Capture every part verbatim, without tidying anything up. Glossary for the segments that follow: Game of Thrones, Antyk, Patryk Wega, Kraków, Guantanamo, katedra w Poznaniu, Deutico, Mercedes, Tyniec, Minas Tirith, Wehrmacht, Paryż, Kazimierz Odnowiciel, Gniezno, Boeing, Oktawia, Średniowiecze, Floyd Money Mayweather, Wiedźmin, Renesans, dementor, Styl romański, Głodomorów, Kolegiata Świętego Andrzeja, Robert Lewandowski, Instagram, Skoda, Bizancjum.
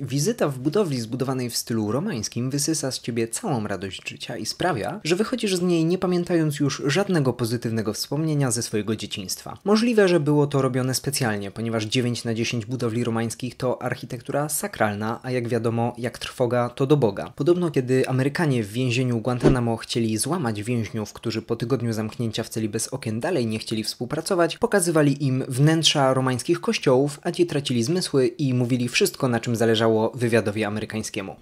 Wizyta w budowli zbudowanej w stylu romańskim wysysa z ciebie całą radość życia i sprawia, że wychodzisz z niej nie pamiętając już żadnego pozytywnego wspomnienia ze swojego dzieciństwa. Możliwe, że było to robione specjalnie, ponieważ dziewięć na dziesięć budowli romańskich to architektura sakralna, a jak wiadomo, jak trwoga, to do Boga. Podobno kiedy Amerykanie w więzieniu Guantanamo chcieli złamać więźniów, którzy po tygodniu zamknięcia w celi bez okien dalej nie chcieli współpracować, pokazywali im wnętrza romańskich kościołów, a ci tracili zmysły i mówili wszystko, na czym zależało wywiadowi amerykańskiemu.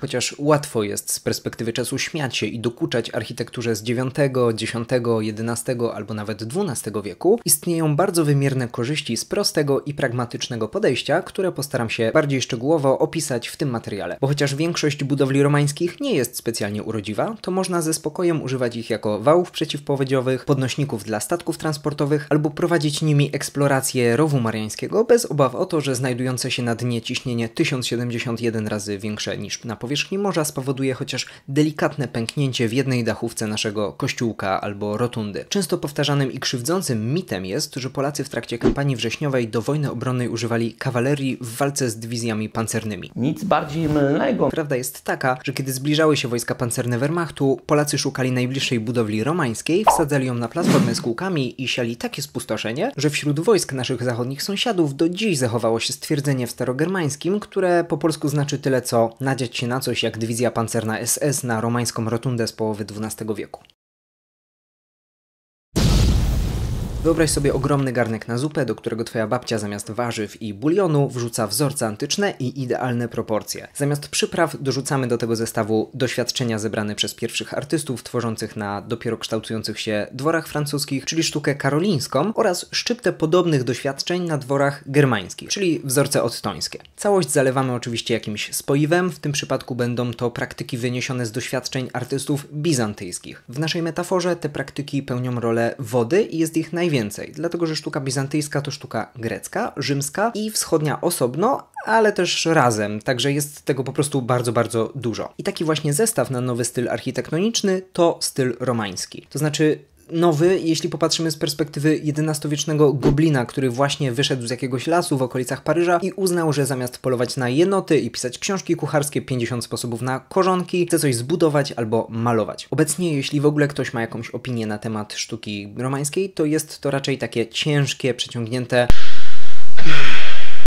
Chociaż łatwo jest z perspektywy czasu śmiać się i dokuczać architekturze z dziewiątego, dziesiątego, jedenastego albo nawet dwunastego wieku, istnieją bardzo wymierne korzyści z prostego i pragmatycznego podejścia, które postaram się bardziej szczegółowo opisać w tym materiale. Bo chociaż większość budowli romańskich nie jest specjalnie urodziwa, to można ze spokojem używać ich jako wałów przeciwpowodziowych, podnośników dla statków transportowych albo prowadzić nimi eksplorację rowu mariańskiego bez obaw o to, że znajdujące się na dnie ciśnienie tysiąc siedemdziesiąt jeden razy większe niż na powierzchni Powierzchni morza spowoduje chociaż delikatne pęknięcie w jednej dachówce naszego kościółka albo rotundy. Często powtarzanym i krzywdzącym mitem jest, że Polacy w trakcie kampanii wrześniowej do wojny obronnej używali kawalerii w walce z dywizjami pancernymi. Nic bardziej mylnego. Prawda jest taka, że kiedy zbliżały się wojska pancerne Wehrmachtu, Polacy szukali najbliższej budowli romańskiej, wsadzali ją na platformę z kółkami i siali takie spustoszenie, że wśród wojsk naszych zachodnich sąsiadów do dziś zachowało się stwierdzenie w starogermańskim, które po polsku znaczy tyle co nadziać się na coś jak dywizja pancerna S S na romańską rotundę z połowy dwunastego wieku. Wyobraź sobie ogromny garnek na zupę, do którego twoja babcia zamiast warzyw i bulionu wrzuca wzorce antyczne i idealne proporcje. Zamiast przypraw dorzucamy do tego zestawu doświadczenia zebrane przez pierwszych artystów tworzących na dopiero kształtujących się dworach francuskich, czyli sztukę karolińską oraz szczyptę podobnych doświadczeń na dworach germańskich, czyli wzorce ottońskie. Całość zalewamy oczywiście jakimś spoiwem, w tym przypadku będą to praktyki wyniesione z doświadczeń artystów bizantyjskich. W naszej metaforze te praktyki pełnią rolę wody i jest ich najwięcej. Więcej, dlatego że sztuka bizantyjska to sztuka grecka, rzymska i wschodnia osobno, ale też razem, także jest tego po prostu bardzo, bardzo dużo. I taki właśnie zestaw na nowy styl architektoniczny to styl romański. To znaczy nowy, jeśli popatrzymy z perspektywy jedenastowiecznego goblina, który właśnie wyszedł z jakiegoś lasu w okolicach Paryża i uznał, że zamiast polować na jenoty i pisać książki kucharskie pięćdziesiąt sposobów na korzonki, chce coś zbudować albo malować. Obecnie, jeśli w ogóle ktoś ma jakąś opinię na temat sztuki romańskiej, to jest to raczej takie ciężkie, przeciągnięte...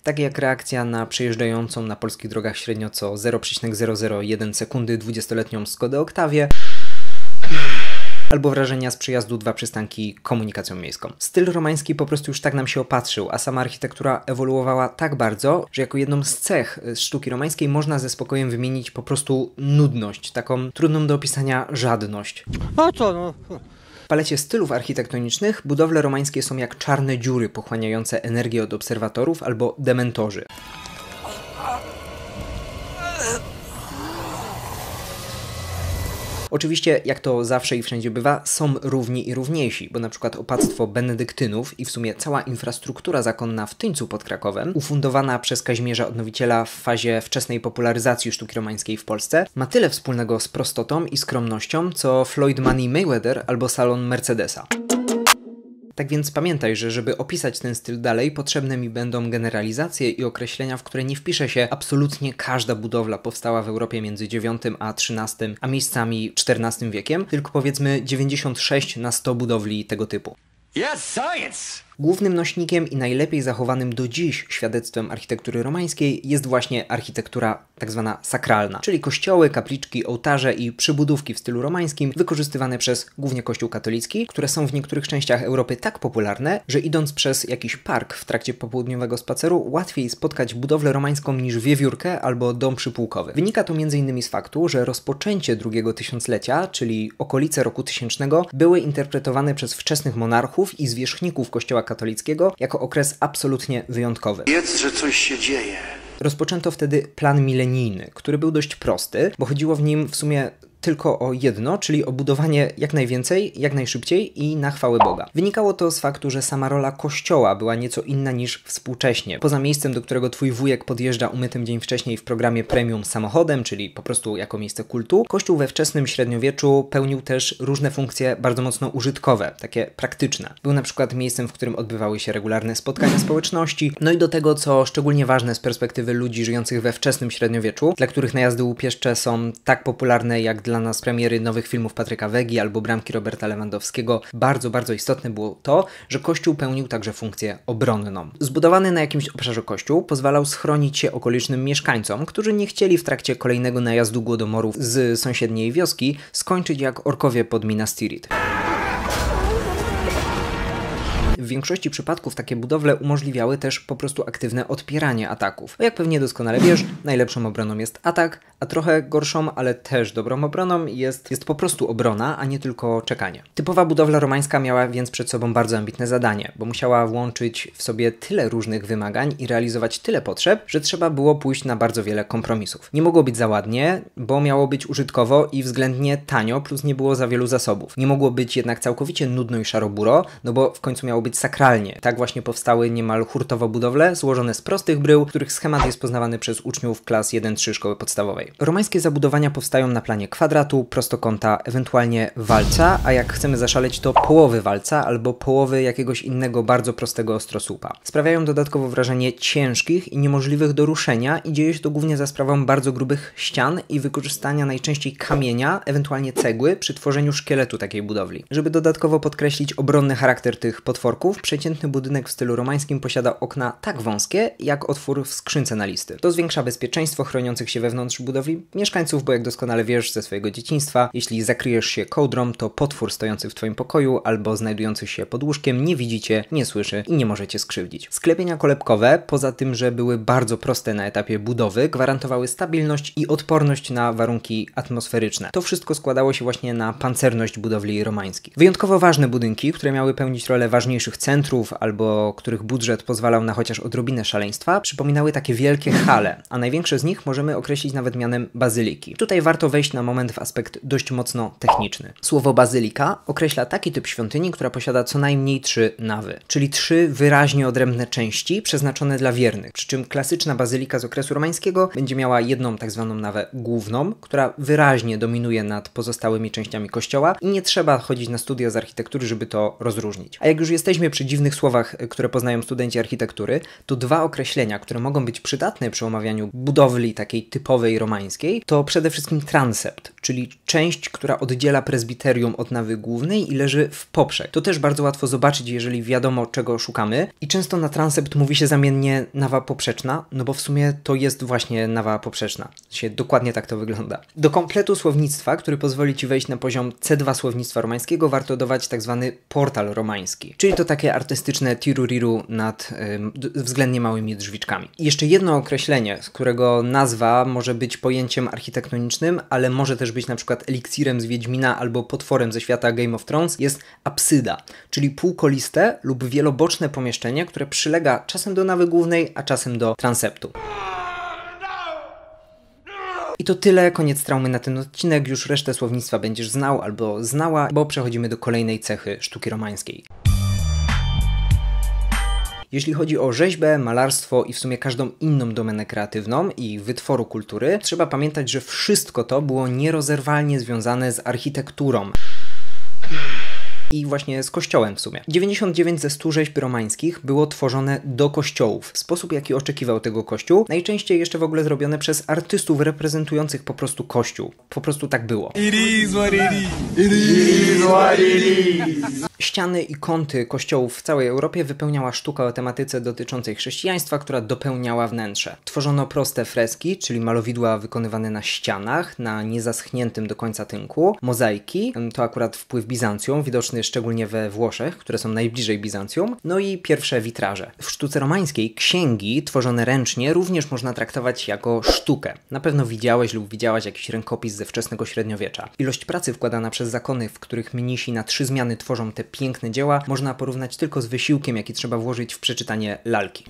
Tak jak reakcja na przejeżdżającą na polskich drogach średnio co zero przecinek zero zero jeden sekundy dwudziestoletnią Skodę Oktawię, albo wrażenia z przejazdu dwa przystanki komunikacją miejską. Styl romański po prostu już tak nam się opatrzył, a sama architektura ewoluowała tak bardzo, że jako jedną z cech sztuki romańskiej można ze spokojem wymienić po prostu nudność, taką trudną do opisania żadność. A co no? W palecie stylów architektonicznych budowle romańskie są jak czarne dziury pochłaniające energię od obserwatorów albo dementorzy. Oczywiście, jak to zawsze i wszędzie bywa, są równi i równiejsi, bo na przykład opactwo benedyktynów i w sumie cała infrastruktura zakonna w Tyńcu pod Krakowem, ufundowana przez Kazimierza Odnowiciela w fazie wczesnej popularyzacji sztuki romańskiej w Polsce, ma tyle wspólnego z prostotą i skromnością, co Floyd Money Mayweather albo salon Mercedesa. Tak więc pamiętaj, że żeby opisać ten styl dalej, potrzebne mi będą generalizacje i określenia, w które nie wpisze się absolutnie każda budowla powstała w Europie między dziewiątym a trzynastym, a miejscami czternastym wiekiem, tylko powiedzmy dziewięćdziesiąt sześć na sto budowli tego typu. Yes, science! Głównym nośnikiem i najlepiej zachowanym do dziś świadectwem architektury romańskiej jest właśnie architektura tak zwana sakralna, czyli kościoły, kapliczki, ołtarze i przybudówki w stylu romańskim wykorzystywane przez głównie kościół katolicki, które są w niektórych częściach Europy tak popularne, że idąc przez jakiś park w trakcie popołudniowego spaceru łatwiej spotkać budowlę romańską niż wiewiórkę albo dom przypułkowy. Wynika to między innymi z faktu, że rozpoczęcie drugiego tysiąclecia, czyli okolice roku tysięcznego, były interpretowane przez wczesnych monarchów i zwierzchników kościoła katolickiego jako okres absolutnie wyjątkowy. Wiedz, że coś się dzieje. Rozpoczęto wtedy plan milenijny, który był dość prosty, bo chodziło w nim w sumie tylko o jedno, czyli o budowanie jak najwięcej, jak najszybciej i na chwałę Boga. Wynikało to z faktu, że sama rola kościoła była nieco inna niż współcześnie. Poza miejscem, do którego twój wujek podjeżdża umytym dzień wcześniej w programie premium samochodem, czyli po prostu jako miejsce kultu, kościół we wczesnym średniowieczu pełnił też różne funkcje bardzo mocno użytkowe, takie praktyczne. Był na przykład miejscem, w którym odbywały się regularne spotkania społeczności, no i do tego, co szczególnie ważne z perspektywy ludzi żyjących we wczesnym średniowieczu, dla których najazdy łupieszcze są tak popularne jak dla nas premiery nowych filmów Patryka Wegi albo bramki Roberta Lewandowskiego, bardzo, bardzo istotne było to, że kościół pełnił także funkcję obronną. Zbudowany na jakimś obszarze kościół pozwalał schronić się okolicznym mieszkańcom, którzy nie chcieli w trakcie kolejnego najazdu Głodomorów z sąsiedniej wioski skończyć jak orkowie pod Minas Tirith. W większości przypadków takie budowle umożliwiały też po prostu aktywne odpieranie ataków. Bo jak pewnie doskonale wiesz, najlepszą obroną jest atak, a trochę gorszą, ale też dobrą obroną jest, jest po prostu obrona, a nie tylko czekanie. Typowa budowla romańska miała więc przed sobą bardzo ambitne zadanie, bo musiała włączyć w sobie tyle różnych wymagań i realizować tyle potrzeb, że trzeba było pójść na bardzo wiele kompromisów. Nie mogło być za ładnie, bo miało być użytkowo i względnie tanio, plus nie było za wielu zasobów. Nie mogło być jednak całkowicie nudno i szaroburo, no bo w końcu miało być sakralnie. Tak właśnie powstały niemal hurtowo budowle złożone z prostych brył, których schemat jest poznawany przez uczniów klas jeden trzy szkoły podstawowej. Romańskie zabudowania powstają na planie kwadratu, prostokąta, ewentualnie walca, a jak chcemy zaszaleć, to połowy walca albo połowy jakiegoś innego bardzo prostego ostrosłupa. Sprawiają dodatkowo wrażenie ciężkich i niemożliwych do ruszenia i dzieje się to głównie za sprawą bardzo grubych ścian i wykorzystania najczęściej kamienia, ewentualnie cegły przy tworzeniu szkieletu takiej budowli. Żeby dodatkowo podkreślić obronny charakter tych potworów, przeciętny budynek w stylu romańskim posiada okna tak wąskie, jak otwór w skrzynce na listy. To zwiększa bezpieczeństwo chroniących się wewnątrz budowli mieszkańców, bo jak doskonale wiesz ze swojego dzieciństwa, jeśli zakryjesz się kołdrą, to potwór stojący w twoim pokoju albo znajdujący się pod łóżkiem nie widzi cię, nie słyszy i nie może cię skrzywdzić. Sklepienia kolebkowe, poza tym, że były bardzo proste na etapie budowy, gwarantowały stabilność i odporność na warunki atmosferyczne. To wszystko składało się właśnie na pancerność budowli romańskich. Wyjątkowo ważne budynki, które miały pełnić rolę ważniejszych centrów, albo których budżet pozwalał na chociaż odrobinę szaleństwa, przypominały takie wielkie hale, a największe z nich możemy określić nawet mianem bazyliki. Tutaj warto wejść na moment w aspekt dość mocno techniczny. Słowo bazylika określa taki typ świątyni, która posiada co najmniej trzy nawy, czyli trzy wyraźnie odrębne części przeznaczone dla wiernych, przy czym klasyczna bazylika z okresu romańskiego będzie miała jedną tak zwaną nawę główną, która wyraźnie dominuje nad pozostałymi częściami kościoła i nie trzeba chodzić na studia z architektury, żeby to rozróżnić. A jak już jesteśmy przy dziwnych słowach, które poznają studenci architektury, to dwa określenia, które mogą być przydatne przy omawianiu budowli takiej typowej romańskiej, to przede wszystkim transept, czyli część, która oddziela prezbiterium od nawy głównej i leży w poprzek. To też bardzo łatwo zobaczyć, jeżeli wiadomo, czego szukamy. I często na transept mówi się zamiennie nawa poprzeczna, no bo w sumie to jest właśnie nawa poprzeczna. Się dokładnie tak to wygląda. Do kompletu słownictwa, który pozwoli ci wejść na poziom C dwa słownictwa romańskiego, warto dodawać tak zwany portal romański, czyli to takie artystyczne tiruriru nad y, względnie małymi drzwiczkami. I jeszcze jedno określenie, z którego nazwa może być pojęciem architektonicznym, ale może też być na przykład eliksirem z Wiedźmina albo potworem ze świata Game of Thrones, jest apsyda, czyli półkoliste lub wieloboczne pomieszczenie, które przylega czasem do nawy głównej, a czasem do transeptu. I to tyle, koniec traumy na ten odcinek, już resztę słownictwa będziesz znał albo znała, bo przechodzimy do kolejnej cechy sztuki romańskiej. Jeśli chodzi o rzeźbę, malarstwo i w sumie każdą inną domenę kreatywną i wytworu kultury, trzeba pamiętać, że wszystko to było nierozerwalnie związane z architekturą. I właśnie z kościołem w sumie. dziewięćdziesiąt dziewięć ze stu rzeźb romańskich było tworzone do kościołów. W sposób, jaki oczekiwał tego kościół, najczęściej jeszcze w ogóle zrobione przez artystów reprezentujących po prostu kościół. Po prostu tak było. It is what it is. It is what it is. Ściany i kąty kościołów w całej Europie wypełniała sztuka o tematyce dotyczącej chrześcijaństwa, która dopełniała wnętrze. Tworzono proste freski, czyli malowidła wykonywane na ścianach, na niezaschniętym do końca tynku, mozaiki, to akurat wpływ Bizancjum, widoczny szczególnie we Włoszech, które są najbliżej Bizancjum, no i pierwsze witraże. W sztuce romańskiej księgi tworzone ręcznie również można traktować jako sztukę. Na pewno widziałeś lub widziałaś jakiś rękopis ze wczesnego średniowiecza. Ilość pracy wkładana przez zakony, w których mnisi na trzy zmiany tworzą te piękne dzieła, można porównać tylko z wysiłkiem, jaki trzeba włożyć w przeczytanie lalki.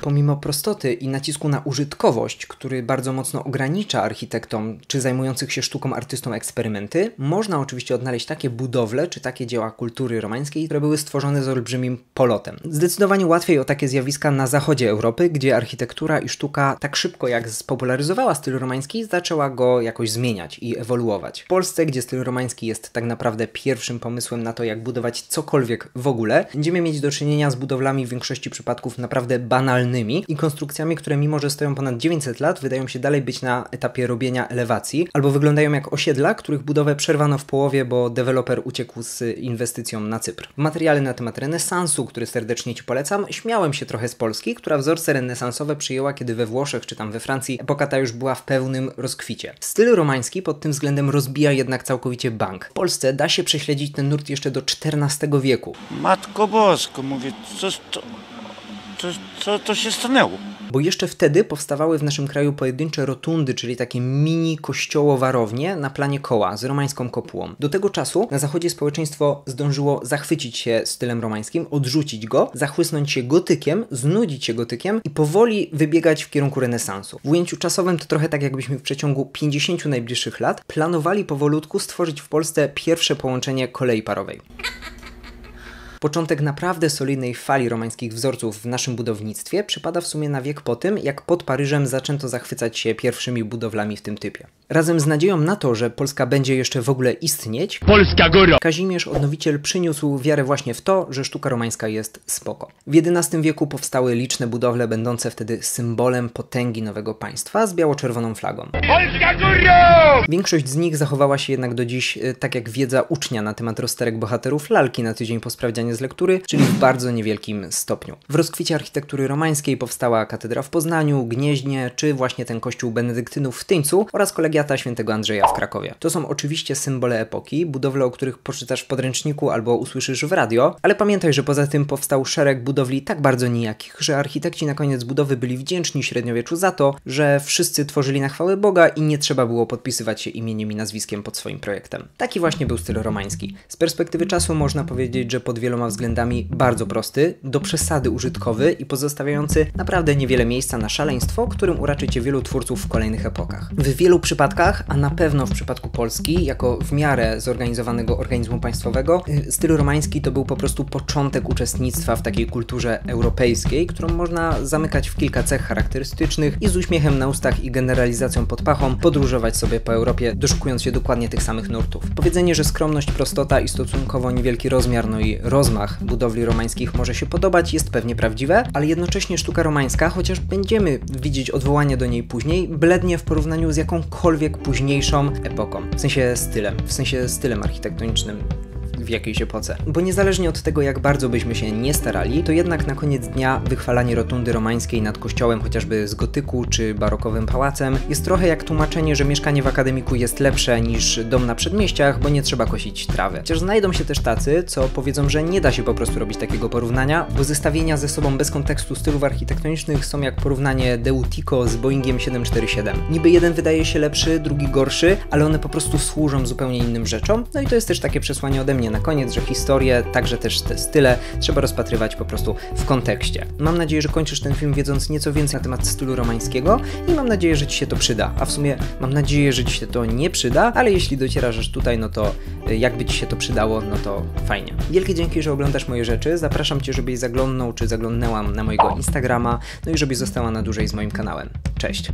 Pomimo prostoty i nacisku na użytkowość, który bardzo mocno ogranicza architektom czy zajmujących się sztuką artystom eksperymenty, można oczywiście odnaleźć takie budowle czy takie dzieła kultury romańskiej, które były stworzone z olbrzymim polotem. Zdecydowanie łatwiej o takie zjawiska na zachodzie Europy, gdzie architektura i sztuka tak szybko jak spopularyzowała styl romański, zaczęła go jakoś zmieniać i ewoluować. W Polsce, gdzie styl romański jest tak naprawdę pierwszym pomysłem na to, jak budować cokolwiek w ogóle, będziemy mieć do czynienia z budowlami w większości przypadków naprawdę banalnymi i konstrukcjami, które mimo, że stoją ponad dziewięćset lat, wydają się dalej być na etapie robienia elewacji, albo wyglądają jak osiedla, których budowę przerwano w połowie, bo deweloper uciekł z inwestycją na Cypr. W materiale na temat renesansu, który serdecznie Ci polecam, śmiałem się trochę z Polski, która wzorce renesansowe przyjęła, kiedy we Włoszech czy tam we Francji epoka ta już była w pełnym rozkwicie. Styl romański pod tym względem rozbija jednak całkowicie bank. W Polsce da się prześledzić ten nurt jeszcze do czternastego wieku. Matko Bosko, mówię, co to, co, co to się stanęło? Bo jeszcze wtedy powstawały w naszym kraju pojedyncze rotundy, czyli takie mini kościołowarownie na planie koła z romańską kopułą. Do tego czasu na zachodzie społeczeństwo zdążyło zachwycić się stylem romańskim, odrzucić go, zachłysnąć się gotykiem, znudzić się gotykiem i powoli wybiegać w kierunku renesansu. W ujęciu czasowym to trochę tak, jakbyśmy w przeciągu pięćdziesięciu najbliższych lat planowali powolutku stworzyć w Polsce pierwsze połączenie kolei parowej. Początek naprawdę solidnej fali romańskich wzorców w naszym budownictwie przypada w sumie na wiek po tym, jak pod Paryżem zaczęto zachwycać się pierwszymi budowlami w tym typie. Razem z nadzieją na to, że Polska będzie jeszcze w ogóle istnieć, Polska góra! Kazimierz Odnowiciel przyniósł wiarę właśnie w to, że sztuka romańska jest spoko. W jedenastym wieku powstały liczne budowle będące wtedy symbolem potęgi nowego państwa z biało-czerwoną flagą. Polska góra! Większość z nich zachowała się jednak do dziś, tak jak wiedza ucznia na temat rozterek bohaterów lalki na tydzień po sprawdzianie z lektury, czyli w bardzo niewielkim stopniu. W rozkwicie architektury romańskiej powstała katedra w Poznaniu, Gnieźnie, czy właśnie ten kościół benedyktynów w Tyńcu oraz Kolegiata Świętego Andrzeja w Krakowie. To są oczywiście symbole epoki, budowle, o których poczytasz w podręczniku albo usłyszysz w radio, ale pamiętaj, że poza tym powstał szereg budowli tak bardzo nijakich, że architekci na koniec budowy byli wdzięczni średniowieczu za to, że wszyscy tworzyli na chwałę Boga i nie trzeba było podpisywać się imieniem i nazwiskiem pod swoim projektem. Taki właśnie był styl romański. Z perspektywy czasu można powiedzieć, że pod wieloma względami bardzo prosty, do przesady użytkowy i pozostawiający naprawdę niewiele miejsca na szaleństwo, którym uraczycie wielu twórców w kolejnych epokach. W wielu przypadkach, a na pewno w przypadku Polski, jako w miarę zorganizowanego organizmu państwowego, styl romański to był po prostu początek uczestnictwa w takiej kulturze europejskiej, którą można zamykać w kilka cech charakterystycznych i z uśmiechem na ustach i generalizacją pod pachą podróżować sobie po Europie, doszukując się dokładnie tych samych nurtów. Powiedzenie, że skromność, prostota i stosunkowo niewielki rozmiar, no i rozmiar budowli romańskich może się podobać, jest pewnie prawdziwe, ale jednocześnie sztuka romańska, chociaż będziemy widzieć odwołania do niej później, blednie w porównaniu z jakąkolwiek późniejszą epoką, w sensie stylem, w sensie stylem architektonicznym w jakiejś epoce. Bo niezależnie od tego, jak bardzo byśmy się nie starali, to jednak na koniec dnia wychwalanie rotundy romańskiej nad kościołem chociażby z gotyku czy barokowym pałacem jest trochę jak tłumaczenie, że mieszkanie w akademiku jest lepsze niż dom na przedmieściach, bo nie trzeba kosić trawy. Chociaż znajdą się też tacy, co powiedzą, że nie da się po prostu robić takiego porównania, bo zestawienia ze sobą bez kontekstu stylów architektonicznych są jak porównanie Deutico z Boeingiem siedem cztery siedem. Niby jeden wydaje się lepszy, drugi gorszy, ale one po prostu służą zupełnie innym rzeczom. No i to jest też takie przesłanie ode mnie na koniec, że historię, także też te style trzeba rozpatrywać po prostu w kontekście. Mam nadzieję, że kończysz ten film wiedząc nieco więcej na temat stylu romańskiego i mam nadzieję, że Ci się to przyda. A w sumie mam nadzieję, że Ci się to nie przyda, ale jeśli docierasz aż tutaj, no to jakby Ci się to przydało, no to fajnie. Wielkie dzięki, że oglądasz moje rzeczy. Zapraszam Cię, żebyś zaglądnął czy zaglądnęłam na mojego Instagrama, no i żebyś została na dłużej z moim kanałem. Cześć!